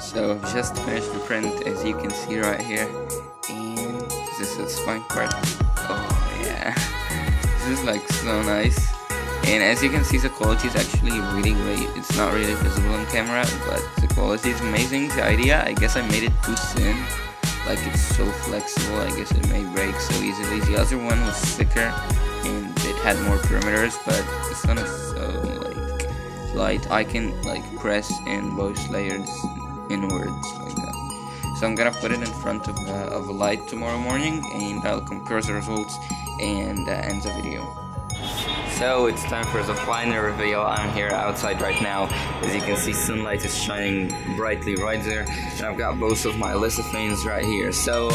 So I've just finished the print, as you can see right here, and this is fine part. Oh yeah, this is like so nice. And as you can see, the quality is actually really great. It's not really visible on camera, but the quality is amazing. The idea, I guess I made it too thin, like it's so flexible, I guess it may break so easily. The other one was thicker and it had more perimeters, but this one is so like light, I can like press in both layers inwards like that. So I'm gonna put it in front of a light tomorrow morning, and I'll compare the results and end the video. So it's time for the final reveal. I'm here outside right now. As you can see, sunlight is shining brightly right there, and I've got both of my lithophanes right here. So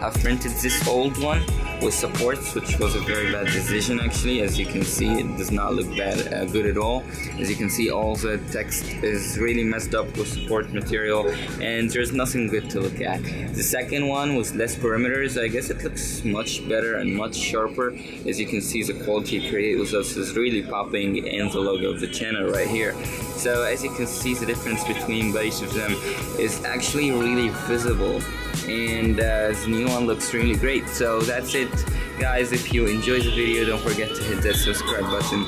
I've printed this old one with supports, which was a very bad decision actually. As you can see, it does not look bad good at all. As you can see, all the text is really messed up with support material, and there's nothing good to look at. The second one was less perimeters. I guess it looks much better and much sharper. As you can see, the quality created with us is really popping, and the logo of the channel right here. So as you can see, the difference between both of them is actually really visible, and the new one looks really great. So that's it guys, if you enjoyed the video, don't forget to hit that subscribe button,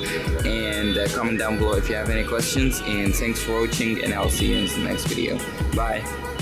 and comment down below if you have any questions, and thanks for watching, and I'll see you in the next video. Bye.